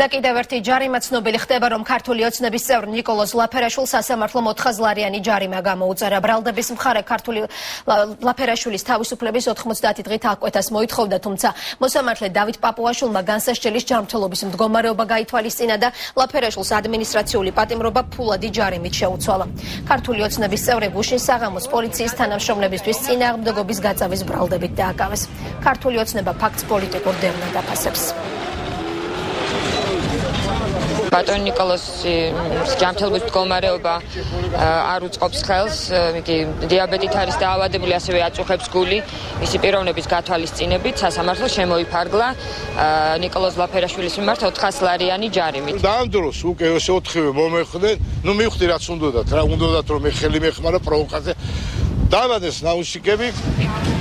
და კიდევ ერთი ჯარიმა ცნობილი ხდება, რომ ქართული ოცნების წევრ نيكოლოზ ლაფერაშვილს სასამართლომ 400-ლარიანი ჯარიმა გამოუწერა. ბრალდების მხარე ქართული ლაფერაშვილის თავისუფლების 90 დღით აღკვეთას მოითხოვდა, თუმცა მოსამართლე დავით პაპუაშვილმა განსასჯელის ჯანმრთელობის მდგომარეობა გაითვალისწინა და ლაფერაშვილს ადმინისტრაციული პატიმრობა ფულადი ჯარიმით შეუცვალა. ქართული ოცნების წევრები უშინ საღამოს პოლიციის თანამშრომლებისთვის წინააღმდეგობის გაწევის ბრალდებით დააკავეს. ქართული ოცნება ფაქტს პოლიტიკურ დევნად აფასებს. ბატონ نيكოლოზის ჯანმრთელობის მდგომარეობა არ უწყობს ხელს, იგი დიაბეტით არის დაავადებული, ასევე აწუხებს გული. მისი პიროვნების გათვალისწინებით სასამართლო შემოიფარგლა نيكოლოზ ლაფერაშვილის მიმართ 400-ლარიანი ჯარიმით. ამ დროს უკვე ესე 4-ივე მომეხვდნენ, ნუ მივხვდი რაც უნდათ, რა უნდათ რომ ეხელი მეხმარა პროვოკაციაზე. დავადეს ნაუშიკები.